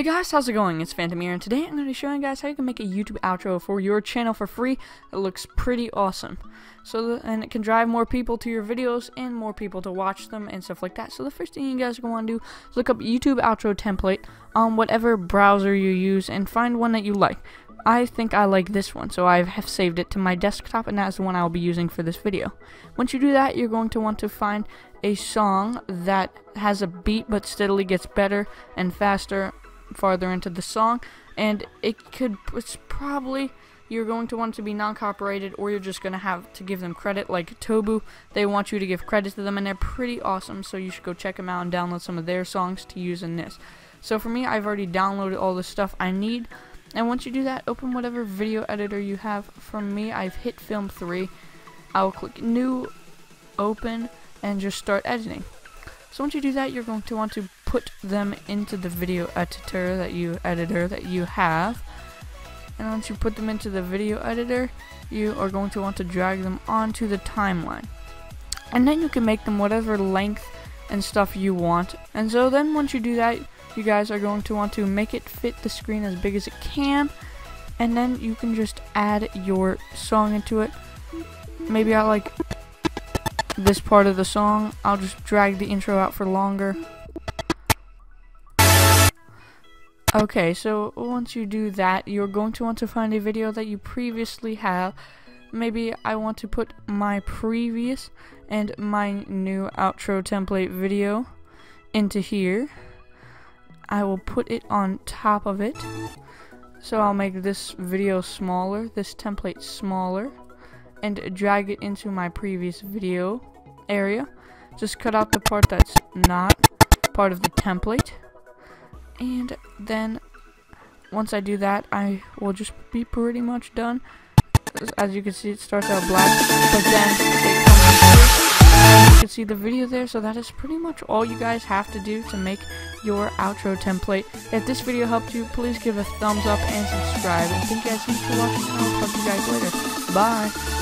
Hey guys, how's it going? It's Phantom here, and today I'm going to be showing you guys how you can make a YouTube outro for your channel for free. It looks pretty awesome. And it can drive more people to your videos and more people to watch them and stuff like that. So the first thing you guys are going to want to do is look up YouTube outro template on whatever browser you use and find one that you like. I think I like this one, so I have saved it to my desktop, and that's the one I'll be using for this video. Once you do that, you're going to want to find a song that has a beat but steadily gets better and faster farther into the song, and you're going to want to be non-copyrighted, or you're just going to have to give them credit. Like Tobu, they want you to give credit to them, and they're pretty awesome, so you should go check them out and download some of their songs to use in this. So for me, I've already downloaded all the stuff I need. And once you do that, open whatever video editor you have. From me, I've HitFilm 3. I'll click New, Open, and just start editing. So once you do that, you're going to want to put them into the video editor that you have. And once you put them into the video editor, you are going to want to drag them onto the timeline. And then you can make them whatever length and stuff you want. And so then once you do that, you guys are going to want to make it fit the screen as big as it can, and then you can just add your song into it. Maybe I like this part of the song. I'll just drag the intro out for longer. Okay, so once you do that, you're going to want to find a video that you previously have. Maybe I want to put my previous and my new outro template video into here. I will put it on top of it, so I'll make this video smaller, this template smaller, and drag it into my previous video area. Just cut out the part that's not part of the template, and then once I do that, I will just be pretty much done. As you can see, it starts out black, but then it comes through. You can see the video there, so that is pretty much all you guys have to do to make your outro template. If this video helped you, please give a thumbs up and subscribe. And thank you guys so much for watching. I'll talk to you guys later. Bye!